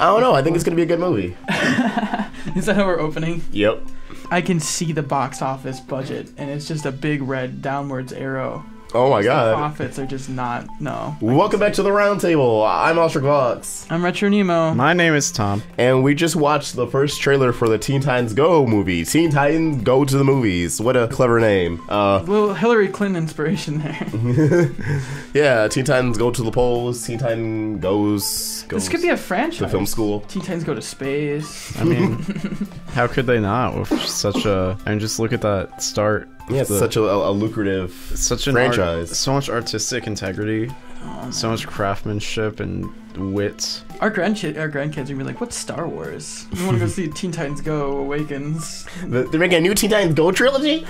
I don't know. I think it's going to be a good movie. Is that how we're opening? Yep. I can see the box office budget, and it's just a big red downwards arrow. Oh my god. The profits are just not, no. Welcome back to the Roundtable. I'm AwestruckVox. I'm Retro Nemo. My name is Tom. And we just watched the first trailer for the Teen Titans Go movie. Teen Titans Go to the Movies. What a clever name. Little Hillary Clinton inspiration there. Yeah, Teen Titans Go to the Polls. Teen Titans Goes. This could be a franchise. The film school. Teen Titans Go to Space. I mean, how could they not with such a... I mean, just look at that start. Yeah, it's such a lucrative franchise. So much artistic integrity, so much craftsmanship and wit. Our grandkids are going to be like, what's Star Wars? We want to go see Teen Titans Go Awakens. They're making a new Teen Titans Go trilogy?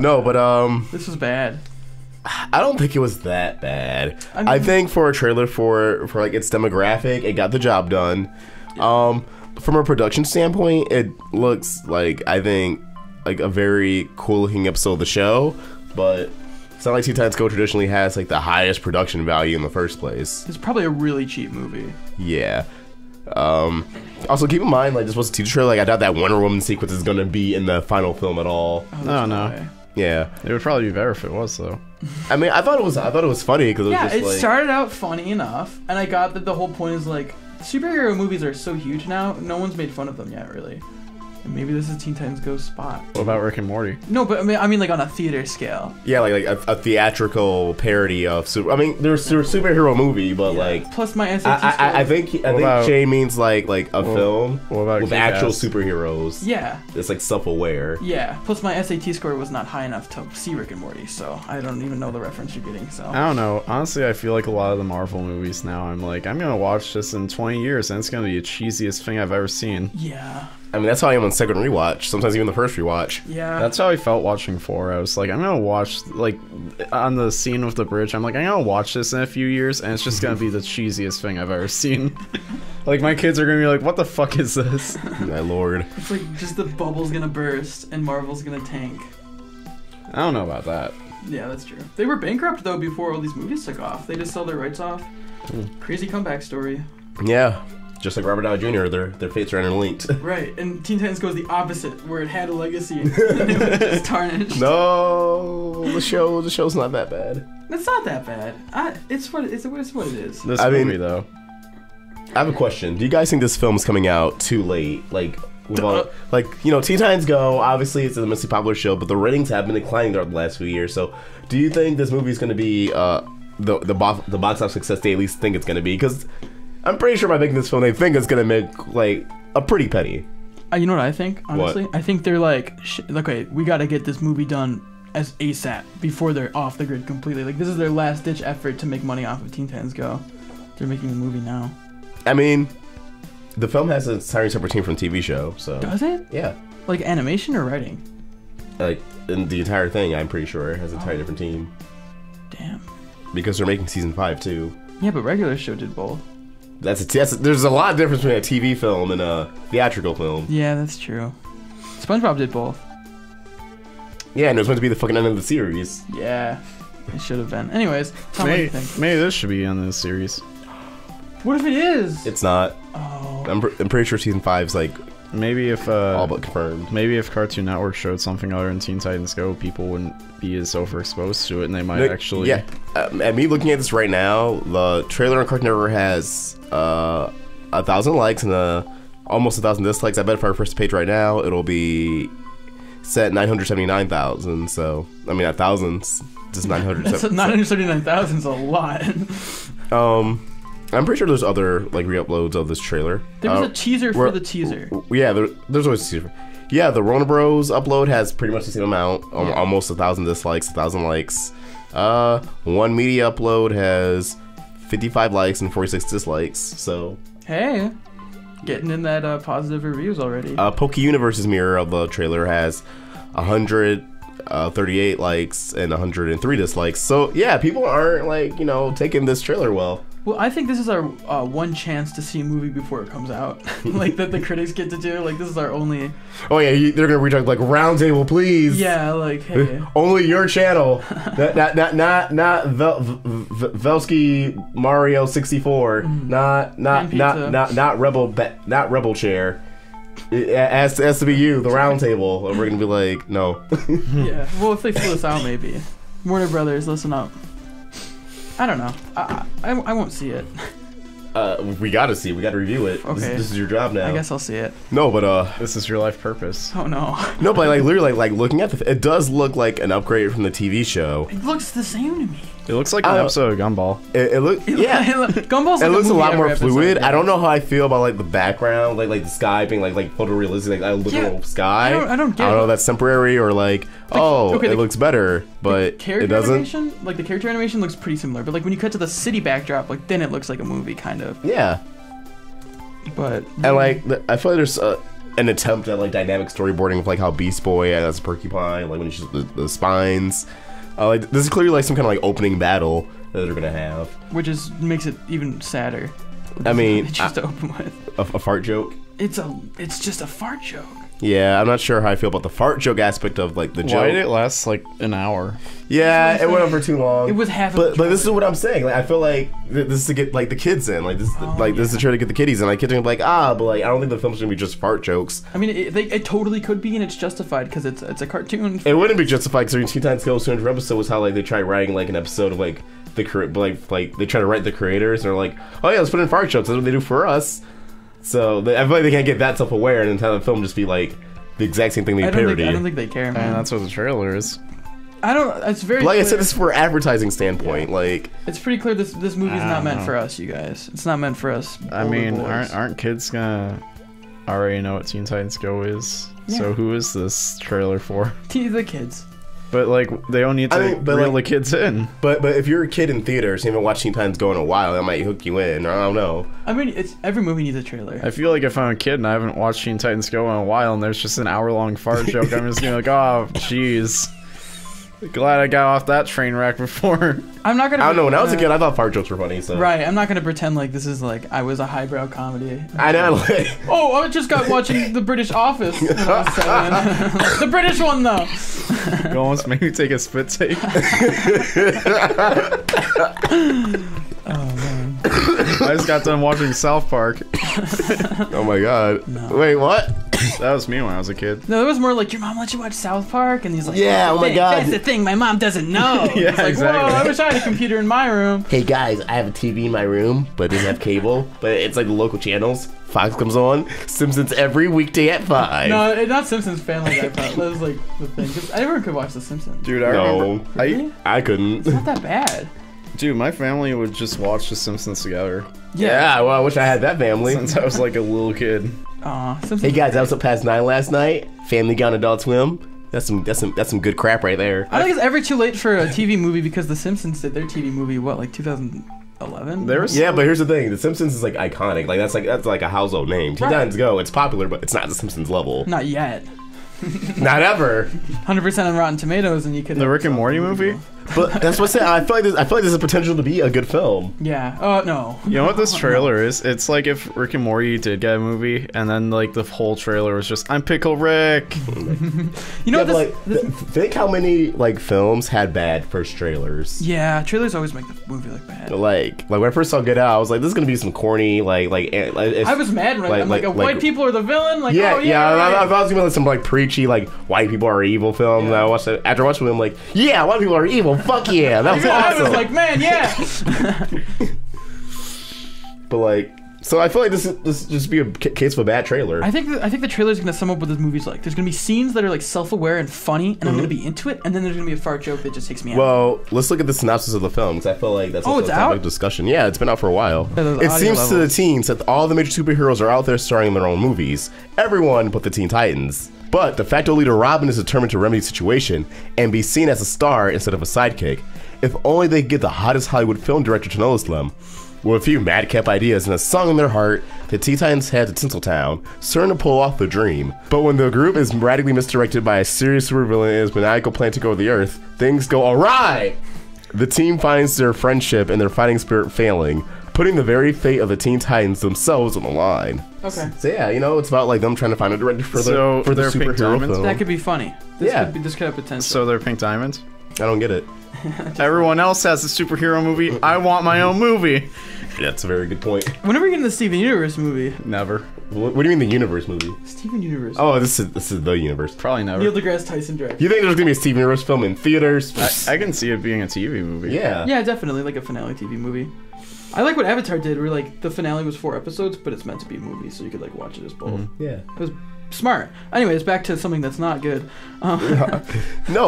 No, but... this was bad. I don't think it was that bad. I think for a trailer for like its demographic, it got the job done. Yeah. From a production standpoint, it looks like, I think, like a very cool looking episode of the show, but it's not like Teen Titans Go traditionally has like the highest production value in the first place. It's probably a really cheap movie. Yeah. Also keep in mind, like, this was a teaser trailer. Like, I doubt that Wonder Woman sequence is gonna be in the final film at all. Oh, no. Yeah. It would probably be better if it was, though. I mean, I thought it was funny because yeah, it like... started out funny enough, and I got that the whole point is like, superhero movies are so huge now, no one's made fun of them yet, really. And maybe this is Teen Titans Go's spot. What about Rick and Morty? No, but I mean like on a theater scale. Yeah, like a theatrical parody of super. I mean, there's a superhero movie, but yeah. Like. Plus my SAT score. I think Jay means like a film with actual superheroes. Yeah. It's like self-aware. Yeah. Plus my SAT score was not high enough to see Rick and Morty, so I don't even know the reference you're getting. So. I don't know. Honestly, I feel like a lot of the Marvel movies now. I'm like, I'm gonna watch this in 20 years, and it's gonna be the cheesiest thing I've ever seen. Yeah. I mean, that's how I am on second rewatch. Sometimes even the first rewatch. Yeah. That's how I felt watching 4. I was like, I'm gonna watch, like, on the scene with the bridge, I'm like, I'm gonna watch this in a few years, and it's just gonna be the cheesiest thing I've ever seen. Like, my kids are gonna be like, what the fuck is this? My lord. It's like, just the bubble's gonna burst, and Marvel's gonna tank. I don't know about that. Yeah, that's true. They were bankrupt, though, before all these movies took off. They just sell their rights off. Mm. Crazy comeback story. Yeah. Just like Robert Downey Jr., their fates are interlinked. Right, and Teen Titans goes the opposite, where it had a legacy and it was just tarnished. No, the show's not that bad. It's not that bad. It's what it is. This movie, though. I have a question. Do you guys think this film's coming out too late? Like, you know, Teen Titans Go, obviously it's an immensely popular show, but the ratings have been declining throughout the last few years. So, do you think this movie's going to be the box office success they at least think it's going to be? Because I'm pretty sure by making this film, they think it's gonna make like a pretty penny. You know what I think? Honestly, what? I think they're like, shit, okay, we gotta get this movie done as ASAP before they're off the grid completely. Like, this is their last ditch effort to make money off of Teen Titans Go. They're making the movie now. I mean, the film has an entirely separate team from the TV show, so. Does it? Yeah. Like animation or writing? Like in the entire thing, I'm pretty sure it has an entirely different team. Damn. Because they're making season 5 too. Yeah, but regular show did both. There's a lot of difference between a TV film and a theatrical film. Yeah, that's true. SpongeBob did both. Yeah, and it was meant to be the fucking end of the series. Yeah, it should have been. Anyways, Tom, what do you think? Maybe this should be on the series. What if it is? It's not. Oh. I'm pretty sure season 5's like maybe if all but confirmed. Maybe if Cartoon Network showed something other than Teen Titans Go, people wouldn't be as overexposed to it, and they might actually. Yeah. At me looking at this right now, the trailer on Cartoon Network has 1,000 likes and almost 1,000 dislikes. I bet for our first page right now, it'll be set 979,000. So I mean, at thousands, just 979. 979,000 is a lot. I'm pretty sure there's other like re-uploads of this trailer. There was a teaser for the teaser. Yeah, there's always a teaser. Yeah, the Rona Bros upload has pretty much the same amount, almost 1,000 dislikes, 1,000 likes. One media upload has 55 likes and 46 dislikes. So hey, getting in that positive reviews already. Poke Universe's mirror of the trailer has 138 likes and 103 dislikes. So yeah, people aren't like, you know, taking this trailer well. Well, I think this is our one chance to see a movie before it comes out, like that the critics get to do. Like, this is our only. Oh yeah, they're gonna reach out like Roundtable, please. Yeah, like hey. Only your channel, not Velsky Mario 64, not Rebel Chair. It has to be you, the Roundtable, and we're gonna be like, no. Yeah. Well, if they fill us out, maybe. Warner Brothers, listen up. I don't know. I won't see it. We gotta see. We gotta review it. Okay. This is your job now. I guess I'll see it. No, but this is your life purpose. Oh no. No, but like literally, like looking at it does look like an upgrade from the TV show. It looks the same to me. It looks like an episode of Gumball. Gumball's. It looks a lot more fluid. I don't know how I feel about like the background, like the sky being like photorealistic, like a literal sky. I don't know if that's temporary or like it looks better, but it doesn't. Animation, like the character animation looks pretty similar, but like when you cut to the city backdrop, like then it looks like a movie kind of. Yeah. But and like I feel like there's an attempt at like dynamic storyboarding of like how Beast Boy as a porcupine, like when he's just the spines. Like, this is clearly like some kind of like opening battle that they're gonna have, which is makes it even sadder. I mean, just to open with a fart joke. It's just a fart joke. Yeah, I'm not sure how I feel about the fart joke aspect of like the joke. Why did it last like an hour? Yeah, it went on for too long. It was half. But this is what I'm saying. Like I feel like this is to get like the kids in. Like this this is to try to get the kiddies in. Like kids are gonna be like but like I don't think the film's gonna be just fart jokes. I mean it totally could be, and it's justified because it's a cartoon. It wouldn't be justified because Teen Titans Go to the Movies episode was how like they tried writing like an episode of like the they try to write the creators and they're like let's put in fart jokes. That's what they do for us. So I feel like they can't get that self-aware and have the film just be like the exact same thing they parody. I don't think they care, man. That's what the trailer is. I don't. It's very. Like clear. I said, this is for advertising standpoint. Yeah. Like it's pretty clear this movie's not meant for us, you guys. It's not meant for us. I mean, aren't kids gonna already know what Teen Titans Go is? Yeah. So who is this trailer for? The kids. But like they don't need to reel the kids in. But if you're a kid in theaters, you haven't watched Teen Titans Go in a while, that might hook you in. I don't know. I mean, every movie needs a trailer. I feel like if I'm a kid and I haven't watched Teen Titans Go in a while, and there's just an hour-long fart joke, I'm just gonna be like, oh, jeez. Glad I got off that train wreck before. I'm not gonna. I don't know. When I was a kid, I thought fart jokes were funny. So right, I'm not gonna pretend like this is like I was a highbrow comedy. I know. Like, I just got watching The British Office. When I was seven. The British one though. You almost made me take a spit take. Oh man! I just got done watching South Park. Oh my god! No. Wait, what? That was me when I was a kid. No, it was more like, your mom let you watch South Park? And he's like, yeah, oh my god. That's the thing, my mom doesn't know. Yeah, it's like, exactly. Whoa, I wish I had a computer in my room. Hey guys, I have a TV in my room, but it doesn't have cable. But it's like the local channels. Fox comes on. Simpsons every weekday at 5. No, not Simpsons Family Guy. That was like the thing. Cause everyone could watch The Simpsons. Dude, I remember. Really? I couldn't. It's not that bad. Dude, my family would just watch The Simpsons together. Yeah, well, I wish I had that family. Since I was like a little kid. Hey guys, I was up past 9 last night. Family Guy, Adult Swim. That's some good crap right there. I don't think it's ever too late for a TV movie because The Simpsons did their TV movie like 2011. Yeah, but here's the thing: The Simpsons is like iconic. Like that's like a household name. Teen Titans Go, it's popular, but it's not The Simpsons level. Not yet. Not ever. 100% on Rotten Tomatoes, and you could. The Rick and Morty movie. But that's what I said. I feel like there's a potential to be a good film. Yeah. Oh no. You know what this trailer is? It's like if Rick and Morty did get a movie, and then like the whole trailer was just I'm Pickle Rick. You know think how many like films had bad first trailers. Yeah, trailers always make the movie look bad. Like when I first saw Get Out, I was like, this is gonna be some corny I was mad when I'm like white people are the villain. Like I thought it was gonna be some like preachy like white people are evil film. Yeah. And I watched it after watching it, I'm like white people are evil. Fuck yeah, that was awesome. I was like, man, yeah. But like, so I feel like this just be a case of a bad trailer. I think the trailer's gonna sum up what this movie's like. There's gonna be scenes that are like self-aware and funny, and I'm gonna be into it, and then there's gonna be a fart joke that just takes me out. Well, let's look at the synopsis of the film because I feel like that's a topic of discussion. Yeah, it's been out for a while. It seems to the teens that all the major superheroes are out there starring in their own movies. Everyone but the Teen Titans. But the de facto leader Robin is determined to remedy the situation and be seen as a star instead of a sidekick. If only they could get the hottest Hollywood film director to notice them. With a few madcap ideas and a song in their heart, the Teen Titans head to Tinseltown, certain to pull off the dream. But when the group is radically misdirected by a serious supervillain and his maniacal plan to go to the Earth, things go awry! The team finds their friendship and their fighting spirit failing, putting the very fate of the Teen Titans themselves on the line. Okay. So yeah, you know, it's about like them trying to find a director for their superhero film. That could be funny. This could have potential. So they're pink diamonds? I don't get it. Everyone else has a superhero movie. I want my own movie. That's a very good point. When are we getting the Steven Universe movie? Never. What do you mean the Universe movie? Steven Universe. Oh, this is the Universe. Probably never. Neil deGrasse Tyson directed. You think there's gonna be a Steven Universe film in theaters? I can see it being a TV movie. Yeah. Yeah, definitely like a finale TV movie. I like what Avatar did, where like the finale was 4 episodes, but it's meant to be a movie, so you could like watch it as both. Mm-hmm. Yeah. It was smart. Anyways, back to something that's not good. No,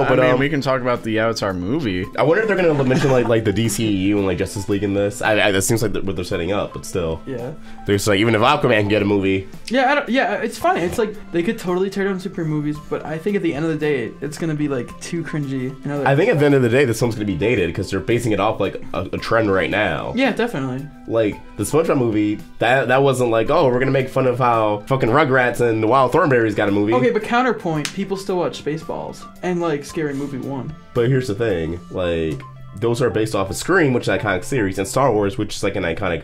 but I mean, we can talk about the Avatar movie. I wonder if they're gonna mention like the DCEU and like Justice League in this. That seems like what they're setting up, but still. Yeah. They're just like, even if Aquaman can get a movie. Yeah, it's funny. It's like they could totally tear down superhero movies, but I think at the end of the day, it's gonna be like too cringy. You know, I think at the end of the day, this film's gonna be dated because they're basing it off like a trend right now. Yeah, definitely. Like the SpongeBob movie, that wasn't like, oh, we're gonna make fun of how fucking Rugrats and The Wild Thornberry's got a movie. Okay, but counterpoint, people still watch Spaceballs and like Scary Movie 1. But here's the thing, like those are based off of Scream, which is an iconic series, and Star Wars, which is like an iconic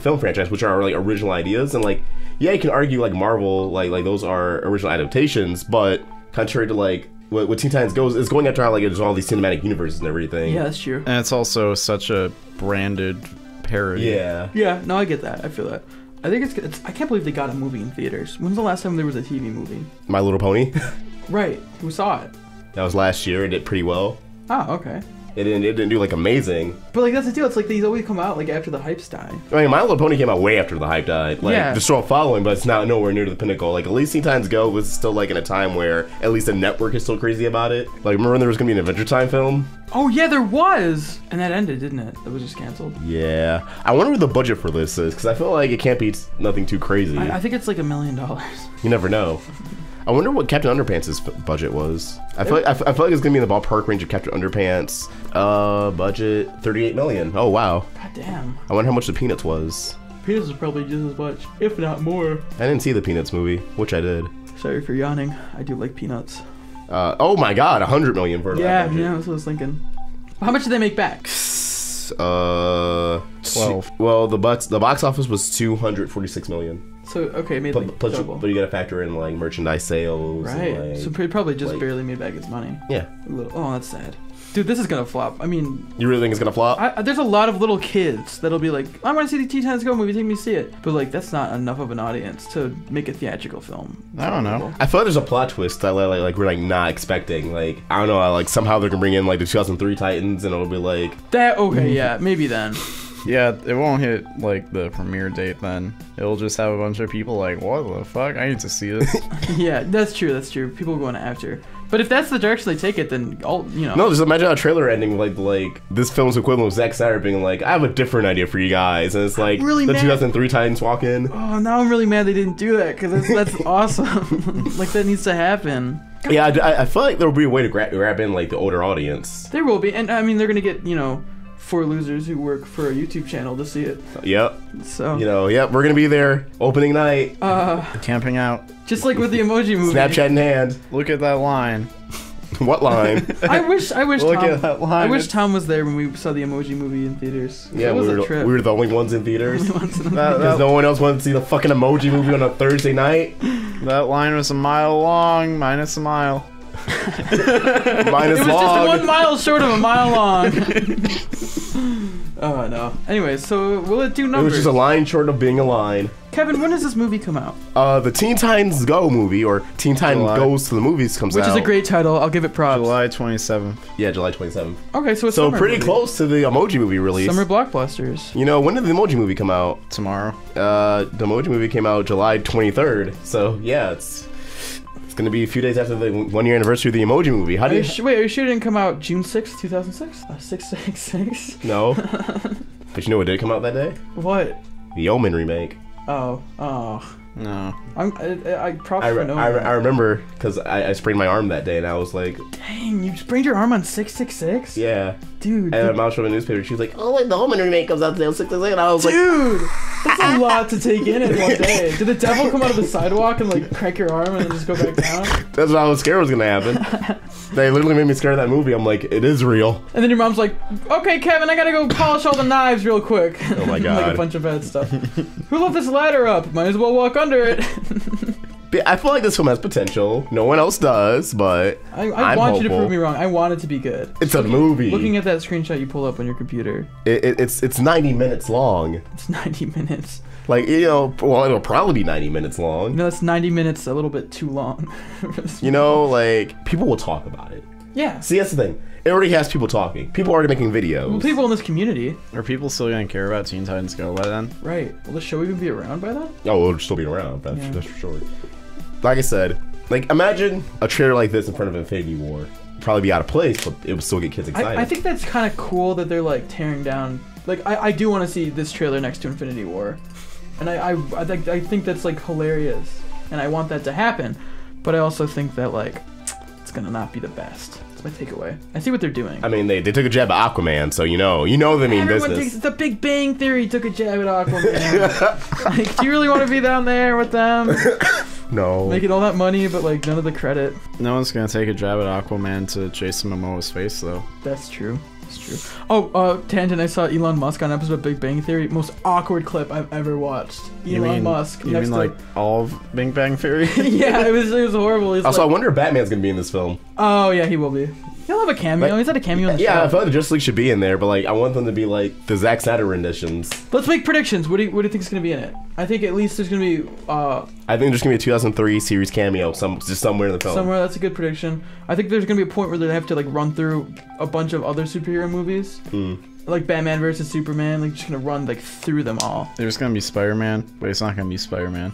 film franchise, which are like original ideas. And like, yeah, you can argue like Marvel, like those are original adaptations, but contrary to like what Teen Titans goes is going after how like there's all these cinematic universes and everything. Yeah, that's true. And it's also such a branded parody. Yeah. Yeah. No, I get that. I feel that. I think it's. I can't believe they got a movie in theaters. When's the last time there was a TV movie? My Little Pony. Right. Who saw it? That was last year. It did pretty well. Oh, okay. It didn't do like amazing. But like that's the deal. It's like these always come out like after the hype's died. I mean, My Little Pony came out way after the hype died. Like, yeah. They're still following, but it's not nowhere near to the pinnacle. Like at least Teen Titans Go was still like in a time where at least the network is still crazy about it. Like remember when there was gonna be an Adventure Time film? Oh yeah, there was, and that ended, didn't it? It was just canceled. Yeah, I wonder what the budget for this is, because I feel like it can't be nothing too crazy. I think it's like $1 million. You never know. I wonder what Captain Underpants' budget was. I feel like it's gonna be in the ballpark range of Captain Underpants. Budget $38 million. Oh wow. God damn. I wonder how much the Peanuts was. Peanuts was probably just as much, if not more. I didn't see the Peanuts movie, which I did. Sorry for yawning. I do like Peanuts. Oh my god, $100 million for that budget. Yeah, that's what I was thinking. How much did they make back? 12. Well, the box office was $246 million. So okay, maybe like but you gotta factor in like merchandise sales. Right. And, like, so it probably just barely made back its money. Yeah. A little, oh, that's sad. Dude, this is gonna flop. I mean, you really think it's gonna flop? There's a lot of little kids that'll be like, I want to see the Teen Titans Go movie. Take me to see it. But like, that's not enough of an audience to make a theatrical film. I don't know. I feel like there's a plot twist that like we're like not expecting. Like I don't know. Like somehow they're gonna bring in like the 2003 Titans, and it'll be like that. Okay, yeah, maybe then. Yeah, it won't hit like the premiere date then. It'll just have a bunch of people like, what the fuck? I need to see this. Yeah, that's true. That's true. People going after. But if that's the direction they take it, then I'll, you know. No, just imagine a trailer ending like this film's equivalent of Zack Snyder being like, I have a different idea for you guys, and it's like really the 2003 Titans walk in. Oh, now I'm really mad they didn't do that because that's awesome. Like that needs to happen. Yeah, I feel like there will be a way to grab in like the older audience. There will be, and I mean they're gonna get, you know, 4 losers who work for a YouTube channel to see it. Yep. So, you know, yep, we're gonna be there opening night. Camping out. Just like with the Emoji Movie. Snapchat in hand. Look at that line. What line? I wish Look at that line. I wish Tom was there when we saw the Emoji Movie in theaters. Yeah, we were the only ones in theaters. Because no one else wanted to see the fucking Emoji Movie on a Thursday night. That line was a mile long, minus a mile. Minus it was long. Just 1 mile short of a mile long. Oh no. Anyway, so will it do numbers? It was just a line short of being a line. Kevin, when does this movie come out? The Teen Titans Go movie, or Teen Titans Goes to the Movies, comes out. Which is a great title. I'll give it props. July 27th. Yeah, July 27th. Okay, so it's pretty close to the Emoji Movie release. Summer blockbusters. You know, when did the Emoji Movie come out? Tomorrow. The Emoji Movie came out July 23rd. So yeah, it's gonna be a few days after the 1-year anniversary of the Emoji Movie. How do you wait? Are you sure it didn't come out June 6, 2006? 666. No. But you know what did come out that day? What? The Omen remake. Oh. Oh. No. I remember because I sprained my arm that day, and I was like, "Dang, you sprained your arm on 666?" Yeah. Dude. And my mom showed me a newspaper. She was like, "Oh, like the Omen remake comes out today on 666," and I was like, "Dude." That's a lot to take in one day. Did the devil come out of the sidewalk and like crack your arm and then just go back down? That's what I was scared was gonna happen. They literally made me scared of that movie. I'm like, it is real. And then your mom's like, okay, Kevin, I gotta go polish all the knives real quick. Oh my god. Like a bunch of bad stuff. Who left this ladder up? Might as well walk under it. I feel like this film has potential. No one else does, but I want you to prove me wrong. I want it to be good. It's a movie. Looking at that screenshot you pull up on your computer. It's 90 minutes long. It's 90 minutes. Like, you know, well, it'll probably be 90 minutes long. No, it's 90 minutes a little bit too long. You know, like, people will talk about it. Yeah. See, that's the thing. It already has people talking. People are already making videos. Well, people in this community. Are people still going to care about Teen Titans Go by then? Right. Will the show even be around by then? Oh, it'll still be around. That's for sure. Like I said, like, imagine a trailer like this in front of Infinity War. Probably be out of place, but it would still get kids excited. I think that's kind of cool that they're, like, tearing down. Like, I do want to see this trailer next to Infinity War. And I think that's, like, hilarious. And I want that to happen. But I also think that, like, it's going to not be the best. That's my takeaway. I see what they're doing. I mean, they took a jab at Aquaman, so you know they mean everyone business. The Big Bang Theory took a jab at Aquaman. Like, do you really want to be down there with them? No. Making all that money, but like none of the credit. No one's gonna take a jab at Aquaman to Jason Momoa's face, though. That's true. That's true. Oh, tangent. I saw Elon Musk on an episode of Big Bang Theory. Most awkward clip I've ever watched. Elon Musk. You mean like all of Big Bang Theory? Yeah, it was horrible. He's also, like, I wonder if Batman's gonna be in this film. Oh yeah, he will be. He'll have a cameo. Like, he's had a cameo in the show. Yeah, I feel like the Justice League should be in there, but like I want them to be like the Zack Snyder renditions. Let's make predictions. What do you think is gonna be in it? I think at least there's gonna be. I think there's gonna be a 2003 series cameo, just somewhere in the film. Somewhere. That's a good prediction. I think there's gonna be a point where they have to like run through a bunch of other superhero movies, like Batman versus Superman. Like just gonna run like through them all. There's gonna be Spider-Man, but it's not gonna be Spider-Man.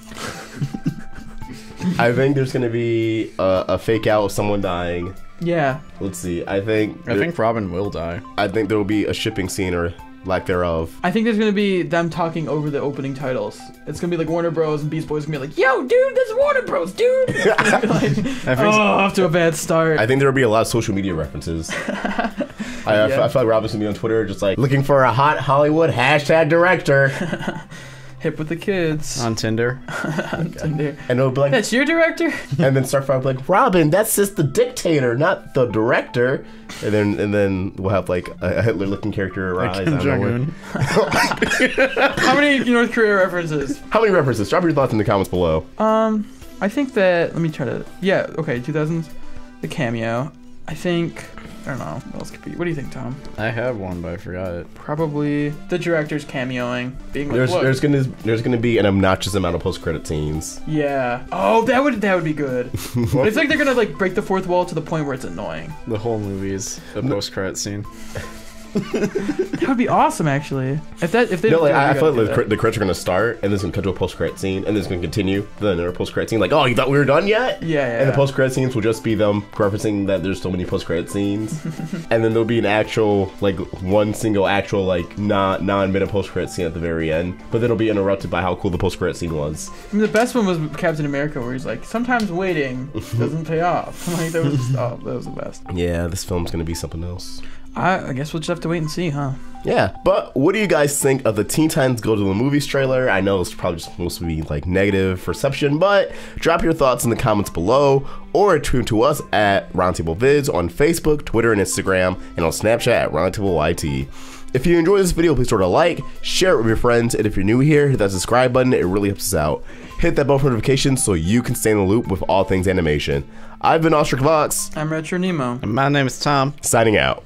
I think there's gonna be a fake out of someone dying. Yeah. Let's see. I think Robin will die. I think there will be a shipping scene or lack thereof. I think there's gonna be them talking over the opening titles. It's gonna be like Warner Bros. And Beast Boy's gonna be like, "Yo, dude, this is Warner Bros, dude." Like, off to a bad start. I think there will be a lot of social media references. I feel like Robin's gonna be on Twitter, just like looking for a hot Hollywood #director. Hip with the kids. On Tinder. On Tinder. And it'll be like, that's your director? And then Starfire will be like, Robin, that's just the dictator, not the director. And then we'll have like a Hitler looking character arise. Like Kim Jong-un. How many North Korea references? How many references? Drop your thoughts in the comments below. I think that, let me try to, yeah, okay, 2000s, the cameo. I think, I don't know, what else could be. What do you think, Tom? I have one, but I forgot it. Probably the director's cameoing, being like, there's gonna be an obnoxious amount of post-credit scenes. Yeah. Oh, that would be good. It's like they're gonna like break the fourth wall to the point where it's annoying. The whole movie is a post-credit scene. That would be awesome, actually. I feel like the credits are gonna start, and there's gonna cut to a post-credit scene, and there's gonna continue then another post-credit scene. Like, oh, you thought we were done yet? Yeah. And the post-credit scenes will just be them referencing that there's so many post-credit scenes, and then there'll be an actual like one single actual like non-minute post-credit scene at the very end, but then it'll be interrupted by how cool the post-credit scene was. I mean, the best one was Captain America, where he's like, sometimes waiting doesn't pay off. Like that was the best. Yeah, this film's gonna be something else. I guess we'll just have to wait and see, huh? Yeah, but what do you guys think of the Teen Titans Go to the Movies trailer? I know it's probably just supposed to be like negative reception, but drop your thoughts in the comments below or tune to us at Roundtable Vids on Facebook, Twitter, and Instagram, and on Snapchat at RoundtableYT. If you enjoyed this video, please throw it a like, share it with your friends, and if you're new here, hit that subscribe button, it really helps us out. Hit that bell for notifications so you can stay in the loop with all things animation. I've been AwestruckVox. I'm Retro Nemo. And my name is Tom. Signing out.